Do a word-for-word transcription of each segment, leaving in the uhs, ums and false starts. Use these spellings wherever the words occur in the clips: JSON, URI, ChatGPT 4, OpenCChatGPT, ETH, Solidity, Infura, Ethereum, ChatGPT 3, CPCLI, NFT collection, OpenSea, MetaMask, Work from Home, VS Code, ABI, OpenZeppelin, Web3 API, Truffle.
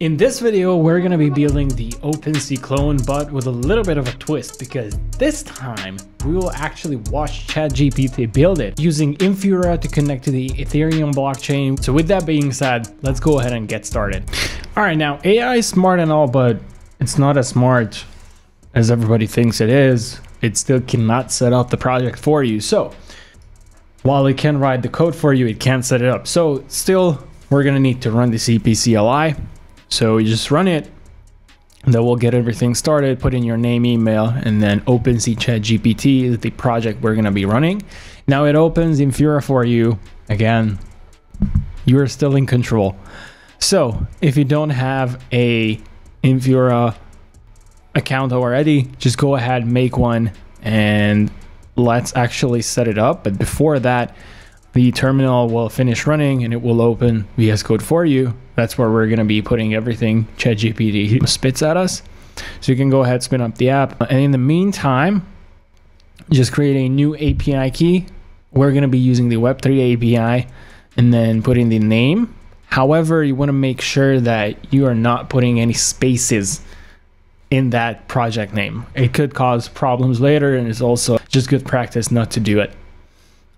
In this video, we're going to be building the OpenSea clone, but with a little bit of a twist, because this time we will actually watch ChatGPT build it using Infura to connect to the Ethereum blockchain. So with that being said, let's go ahead and get started. All right, now A I is smart and all, but it's not as smart as everybody thinks it is. It still cannot set up the project for you. So while it can write the code for you, it can't set it up. So still, we're going to need to run the C P C L I. So we just run it, and then we'll get everything started, put in your name, email, and then OpenCChatGPT is the project we're gonna be running. Now it opens Infura for you. Again, you are still in control. So if you don't have a Infura account already, just go ahead, make one, and let's actually set it up. But before that, the terminal will finish running and it will open V S Code for you. That's where we're going to be putting everything ChatGPT spits at us. So you can go ahead, spin up the app. And in the meantime, just create a new A P I key. We're going to be using the Web three A P I and then put in the name. However, you want to make sure that you are not putting any spaces in that project name. It could cause problems later, and it's also just good practice not to do it.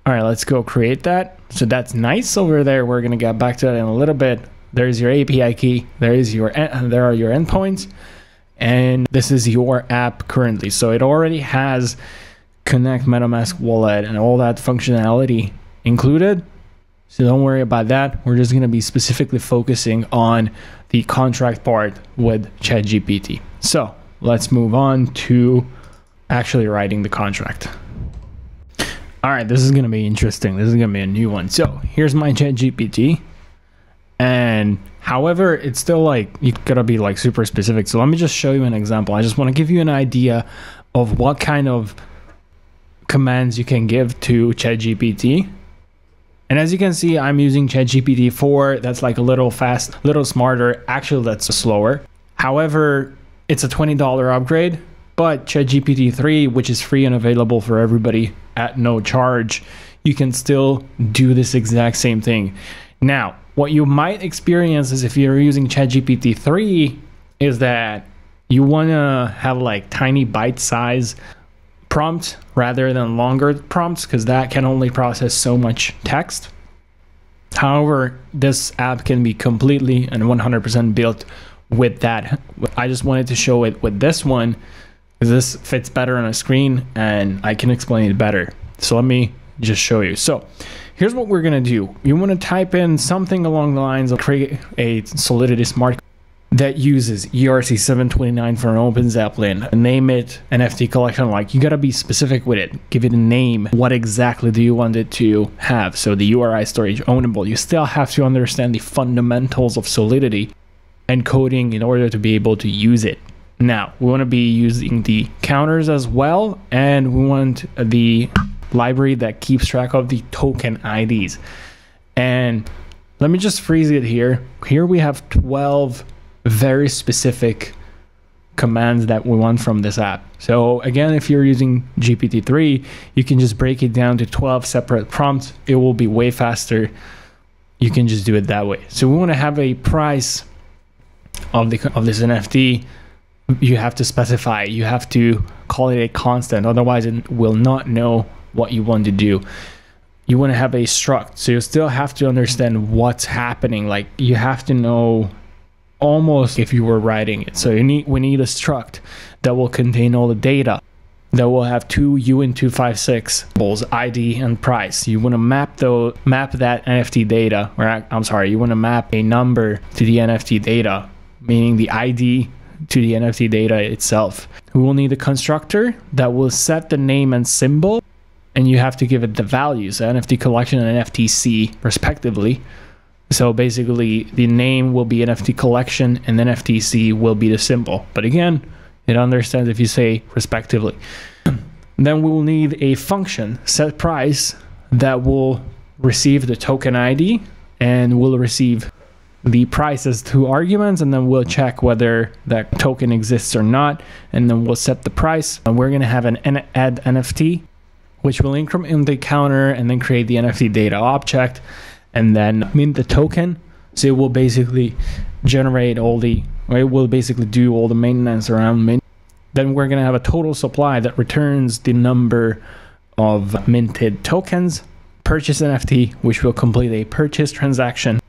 All right, let's go create that. So that's nice over there. We're going to get back to that in a little bit. There's your A P I key. There is your there are your endpoints, and this is your app currently. So it already has Connect, MetaMask wallet, and all that functionality included. So don't worry about that. We're just going to be specifically focusing on the contract part with ChatGPT. So let's move on to actually writing the contract. All right, this is going to be interesting. This is going to be a new one. So here's my ChatGPT. And however, it's still like, you gotta be like super specific. So let me just show you an example. I just want to give you an idea of what kind of commands you can give to ChatGPT. And as you can see, I'm using ChatGPT four. That's like a little fast, a little smarter. Actually, that's slower. However, it's a twenty dollar upgrade. But ChatGPT three, which is free and available for everybody at no charge, you can still do this exact same thing. Now, what you might experience is if you're using ChatGPT three is that you want to have like tiny bite size prompts rather than longer prompts, because that can only process so much text. However, this app can be completely and one hundred percent built with that. I just wanted to show it with this one. This fits better on a screen and I can explain it better. So let me just show you. So here's what we're going to do. You want to type in something along the lines of create a Solidity smart that uses E R C seven twenty-nine for an OpenZeppelin. Name it N F T collection. Like, you got to be specific with it. Give it a name. What exactly do you want it to have? So the U R I storage ownable. You still have to understand the fundamentals of Solidity and coding in order to be able to use it. Now, we want to be using the counters as well, and we want the library that keeps track of the token I Ds. And let me just freeze it here. Here we have twelve very specific commands that we want from this app. So again, if you're using G P T three, you can just break it down to twelve separate prompts. It will be way faster. You can just do it that way. So we want to have a price of the of this N F T. You have to specify, you have to call it a constant, otherwise it will not know what you want to do. You want to have a struct, so you still have to understand what's happening. Like, you have to know almost if you were writing it. So you need we need a struct that will contain all the data, that will have two U and two five six bowls, I D and price. You want to map though map that N F T data, or I'm sorry, you want to map a number to the N F T data, meaning the I D to the N F T data itself. We will need a constructor that will set the name and symbol, and you have to give it the values, the N F T collection and N F T C respectively. So basically the name will be N F T collection and N F T C will be the symbol. But again, it understands if you say respectively. Then we will need a function, set price, that will receive the token I D and will receive the price as two arguments, and then we'll check whether that token exists or not, and then we'll set the price. And we're going to have an add N F T, which will increment the counter and then create the N F T data object and then mint the token. So it will basically generate all the, or it will basically do all the maintenance around mint. Then we're gonna have a total supply that returns the number of minted tokens, purchase N F T, which will complete a purchase transaction,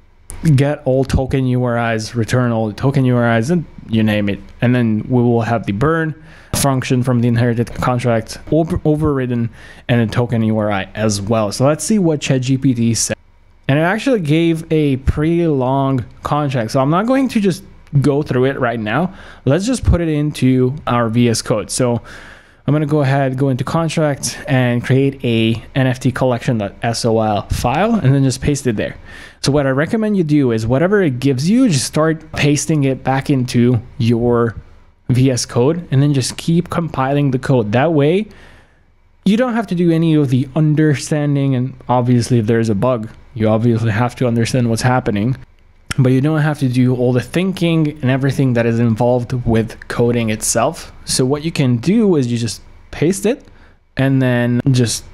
get all token U R Is, return all the token U R Is, and you name it. And then we will have the burn function from the inherited contract over overridden and a token U R I as well. So let's see what ChatGPT said. And it actually gave a pretty long contract. So I'm not going to just go through it right now. Let's just put it into our V S Code. So I'm going to go ahead, go into contract and create a N F T collection.sol file and then just paste it there. So what I recommend you do is whatever it gives you, just start pasting it back into your V S Code and then just keep compiling the code. That way you don't have to do any of the understanding. And obviously if there's a bug, you obviously have to understand what's happening, but you don't have to do all the thinking and everything that is involved with coding itself. So what you can do is you just paste it and then just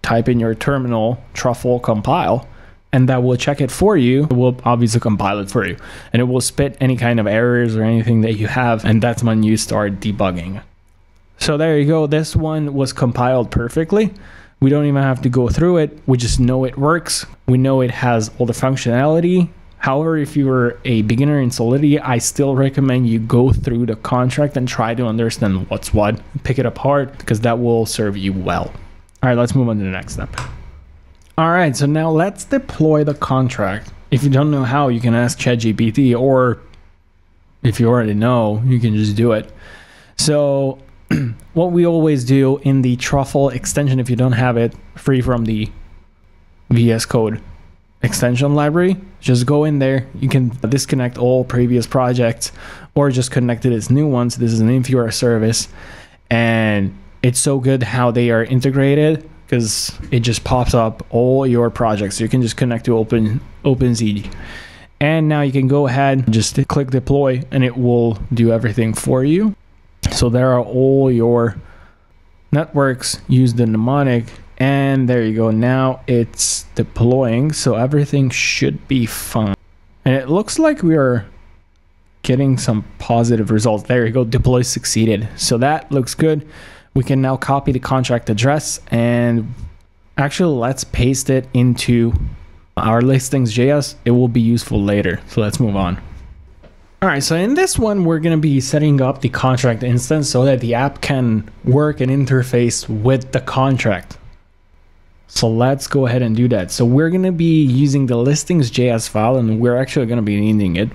type in your terminal truffle compile, and that will check it for you. It will obviously compile it for you, and it will spit any kind of errors or anything that you have. And that's when you start debugging. So there you go. This one was compiled perfectly. We don't even have to go through it. We just know it works. We know it has all the functionality. However, if you're a beginner in Solidity, I still recommend you go through the contract and try to understand what's what, pick it apart, because that will serve you well. All right, let's move on to the next step. All right, so now let's deploy the contract. If you don't know how, you can ask ChatGPT, or if you already know, you can just do it. So what we always do in the Truffle extension, if you don't have it free from the V S Code extension library, just go in there. You can disconnect all previous projects or just connect it as new ones. This is an Infura service, and it's so good how they are integrated because it just pops up all your projects. So you can just connect to open OpenSea, and now you can go ahead and just click deploy and it will do everything for you. So there are all your networks, use the mnemonic, and there you go. Now it's deploying, so everything should be fine. And it looks like we are getting some positive results. There you go, deploy succeeded. So that looks good. We can now copy the contract address, and actually let's paste it into our listings dot J S. It will be useful later. So let's move on. All right, so in this one, we're gonna be setting up the contract instance so that the app can work and interface with the contract. So let's go ahead and do that. So we're gonna be using the listings dot J S file, and we're actually gonna be needing it.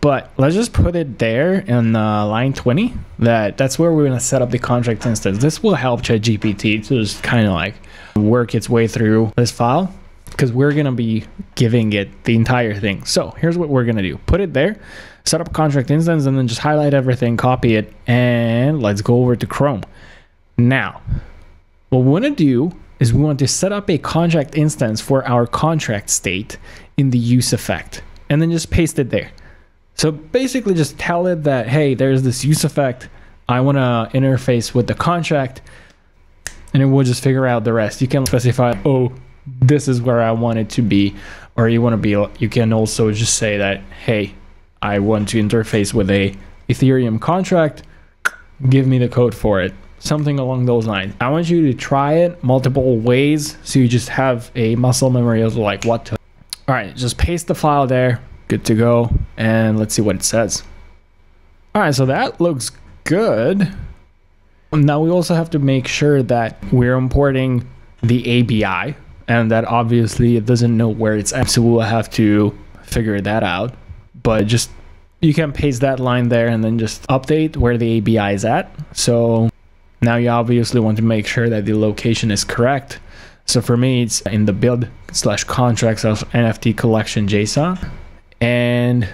But let's just put it there in uh, line twenty, that that's where we're gonna set up the contract instance. This will help ChatGPT to just kind of like work its way through this file, because we're gonna be giving it the entire thing. So here's what we're gonna do. Put it there, set up contract instance, and then just highlight everything, copy it, and let's go over to Chrome. Now, what we wanna do is we want to set up a contract instance for our contract state in the use effect, and then just paste it there. So basically just tell it that, hey, there's this use effect. I wanna interface with the contract, and it will just figure out the rest. You can specify, oh, this is where I want it to be, or you want to be, you can also just say that, hey, I want to interface with a Ethereum contract, give me the code for it, something along those lines. I want you to try it multiple ways, so you just have a muscle memory of like what to. All right, just paste the file there, good to go, and let's see what it says. All right, so that looks good. Now we also have to make sure that we're importing the A B I, and that obviously it doesn't know where it's at, so we'll have to figure that out. But just, you can paste that line there and then just update where the A B I is at. So now you obviously want to make sure that the location is correct. So for me, it's in the build slash contracts of N F T collection JSON. And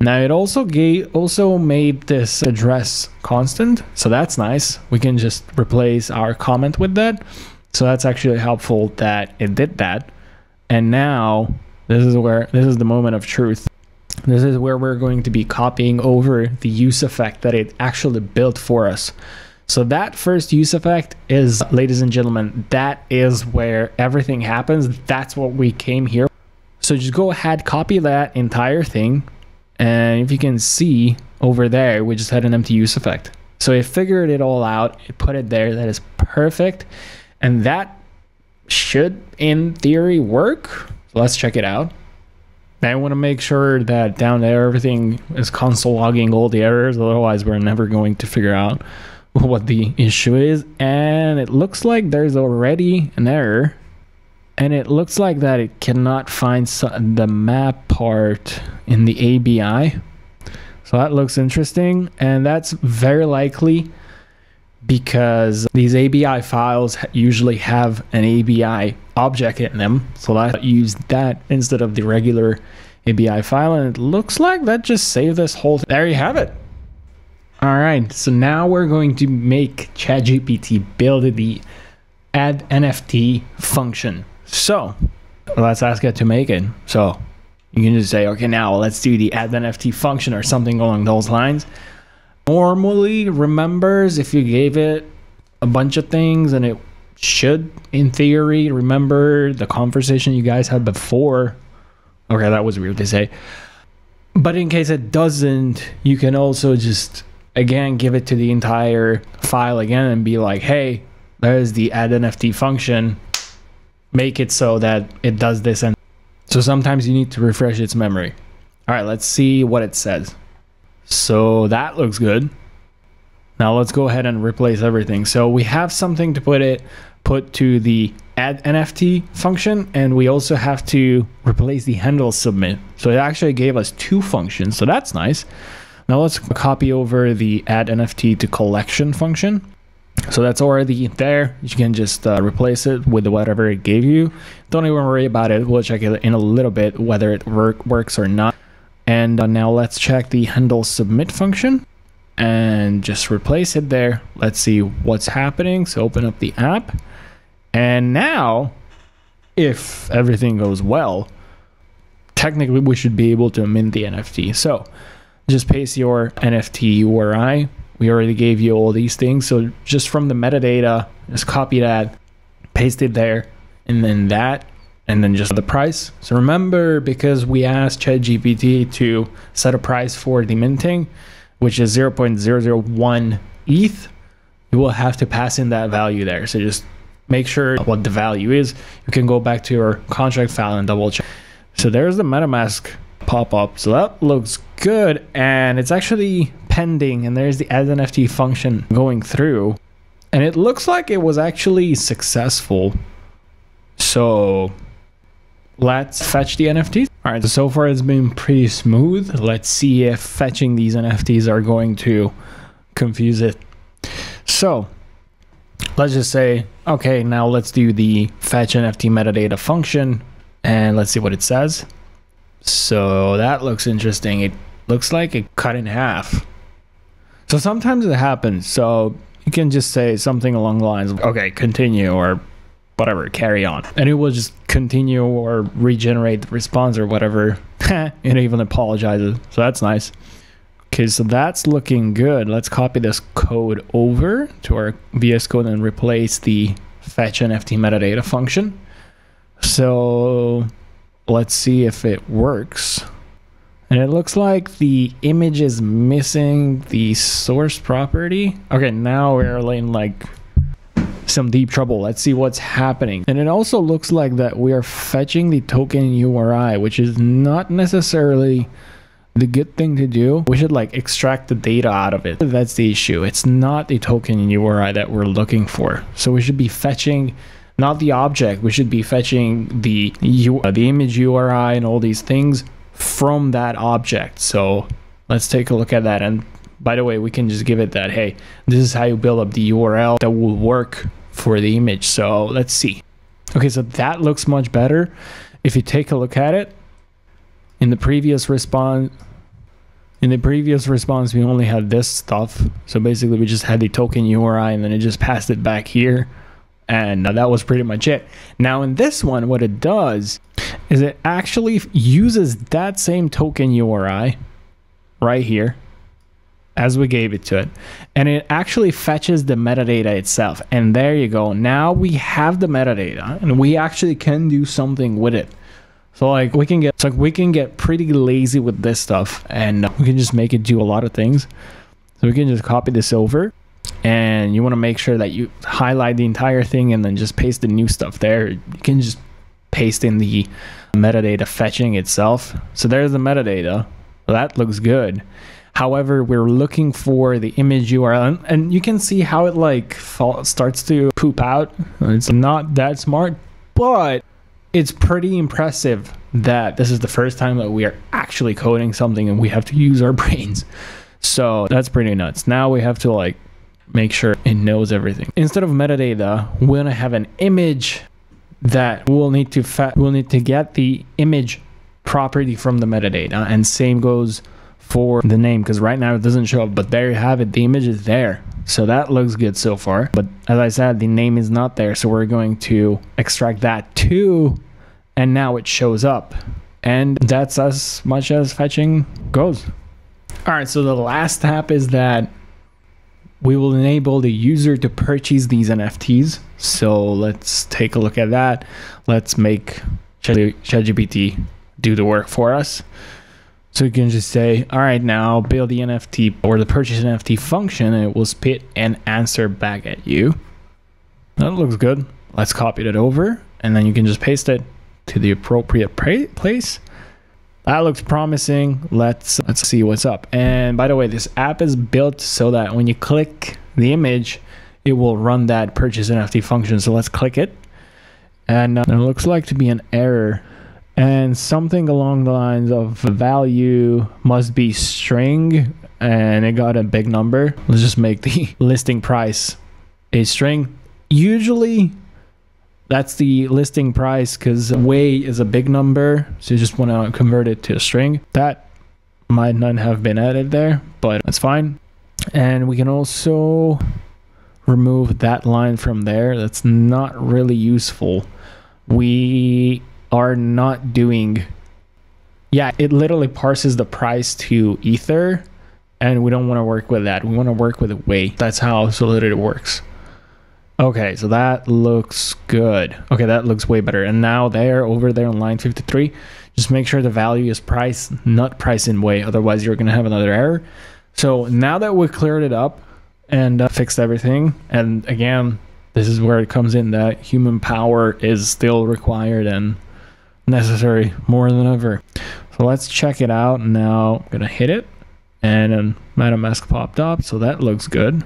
now it also gave, also made this address constant. So that's nice. We can just replace our comment with that. So that's actually helpful that it did that. And now this is where, this is the moment of truth. This is where we're going to be copying over the use effect that it actually built for us. So that first use effect is, ladies and gentlemen, that is where everything happens. That's what we came here. So just go ahead, copy that entire thing. And if you can see over there, we just had an empty use effect. So it figured it all out. It put it there. That is perfect. And that should, in theory, work. Let's check it out. I want to make sure that down there, everything is console logging all the errors. Otherwise, we're never going to figure out what the issue is. And it looks like there's already an error. And it looks like that it cannot find the map part in the A B I. So that looks interesting, and that's very likely because these A B I files usually have an A B I object in them. So I used that instead of the regular A B I file, and it looks like that just saved this whole thing. There you have it. All right, so now we're going to make ChatGPT build the add N F T function. So let's ask it to make it. So you can just say, okay, now let's do the add N F T function or something along those lines. Normally, remembers if you gave it a bunch of things, and it should, in theory, remember the conversation you guys had before. Okay, that was weird to say. But in case it doesn't, you can also just, again, give it to the entire file again and be like, hey, there's the add N F T function. Make it so that it does this and so sometimes you need to refresh its memory. All right, let's see what it says. So that looks good. Now let's go ahead and replace everything. So we have something to put it, put to the add N F T function, and we also have to replace the handle submit. So it actually gave us two functions, so that's nice. Now let's copy over the add N F T to collection function. So that's already there. You can just uh, replace it with whatever it gave you. Don't even worry about it. We'll check it in a little bit whether it work, works or not. And uh, now let's check the handle submit function and just replace it there. Let's see what's happening. So open up the app. And now, if everything goes well, technically we should be able to mint the N F T. So just paste your N F T U R I. We already gave you all these things. So just from the metadata, just copy that, paste it there, and then that, and then just the price. So remember, because we asked ChatGPT to set a price for the minting, which is zero point zero zero one E T H, you will have to pass in that value there. So just make sure what the value is. You can go back to your contract file and double check. So there's the MetaMask pop-up. So that looks good, and it's actually pending, and there's the add N F T function going through, and it looks like it was actually successful. So let's fetch the N F Ts. All right, so far it's been pretty smooth. Let's see if fetching these N F Ts are going to confuse it. So let's just say, okay, now let's do the fetch N F T metadata function, and let's see what it says. So that looks interesting. It looks like it cut in half. So sometimes it happens, so you can just say something along the lines of, okay, continue or whatever, carry on. And it will just continue or regenerate the response or whatever. It even apologizes, so that's nice. Okay, so that's looking good. Let's copy this code over to our V S Code and replace the fetch N F T metadata function. So let's see if it works. And it looks like the image is missing the source property. Okay, now we're in like some deep trouble. Let's see what's happening. And it also looks like that we are fetching the token U R I, which is not necessarily the good thing to do. We should like extract the data out of it. That's the issue. It's not the token U R I that we're looking for. So we should be fetching not the object. We should be fetching the, U the image U R I and all these things from that object. So let's take a look at that. And by the way, we can just give it that, hey, this is how you build up the U R L that will work for the image. So let's see. Okay, so that looks much better. If you take a look at it, in the previous response, in the previous response, we only had this stuff. So basically we just had the token U R I, and then it just passed it back here. And that was pretty much it. Now in this one, what it does is it actually uses that same token U R I right here as we gave it to it. And it actually fetches the metadata itself. And there you go. Now we have the metadata, and we actually can do something with it. So like we can get so like we can get pretty lazy with this stuff, and we can just make it do a lot of things. So we can just copy this over, and you want to make sure that you highlight the entire thing and then just paste the new stuff there. You can just paste in the metadata fetching itself. So there's the metadata. Well, that looks good. However, we're looking for the image U R L, and you can see how it like starts to poop out. It's not that smart, but it's pretty impressive that this is the first time that we are actually coding something and we have to use our brains. So that's pretty nuts. Now we have to like make sure it knows everything. Instead of metadata, we're gonna have an image that we'll need to fa we'll need to get the image property from the metadata, and same goes for the name, because right now it doesn't show up, but there you have it, the image is there. So that looks good so far, but as I said, the name is not there, so we're going to extract that too, and now it shows up, and that's as much as fetching goes. All right, so the last step is that we will enable the user to purchase these N F Ts. So let's take a look at that. Let's make ChatGPT do the work for us. So you can just say, all right, now build the N F T or the purchase N F T function, and it will spit an answer back at you. That looks good. Let's copy that over, and then you can just paste it to the appropriate place. That looks promising. Let's let's see what's up. And by the way, this app is built so that when you click the image, it will run that purchase N F T function. So let's click it, and uh, it looks like to be an error. And something along the lines of value must be string, and it got a big number. Let's just make the listing price a string. Usually that's the listing price because way is a big number. So you just want to convert it to a string. That might not have been added there, but that's fine. And we can also remove that line from there. That's not really useful. We are not doing, yeah, it literally parses the price to ether, and we don't want to work with that. We want to work with a way. That's how Solidity works. Okay, so that looks good. Okay, that looks way better. And now there, over there on line fifty-three, just make sure the value is price, not price in way. Otherwise, you're going to have another error. So now that we've cleared it up and uh, fixed everything, and again, this is where it comes in that human power is still required and necessary more than ever. So let's check it out. Now I'm gonna hit it, and then MetaMask popped up, so that looks good.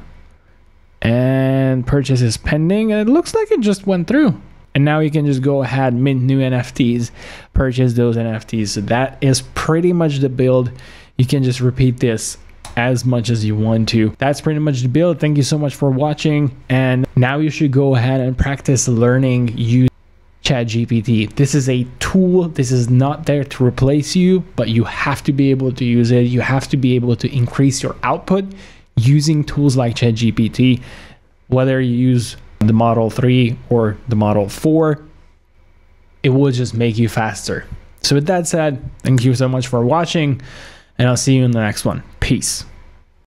And purchase is pending, and it looks like it just went through. And now you can just go ahead, mint new N F Ts, purchase those N F Ts. So that is pretty much the build. You can just repeat this as much as you want to. That's pretty much the build. Thank you so much for watching, and now you should go ahead and practice learning you ChatGPT. This is a tool. This is not there to replace you, but you have to be able to use it. You have to be able to increase your output using tools like ChatGPT, whether you use the model three or the model four, it will just make you faster. So with that said, thank you so much for watching, and I'll see you in the next one. Peace.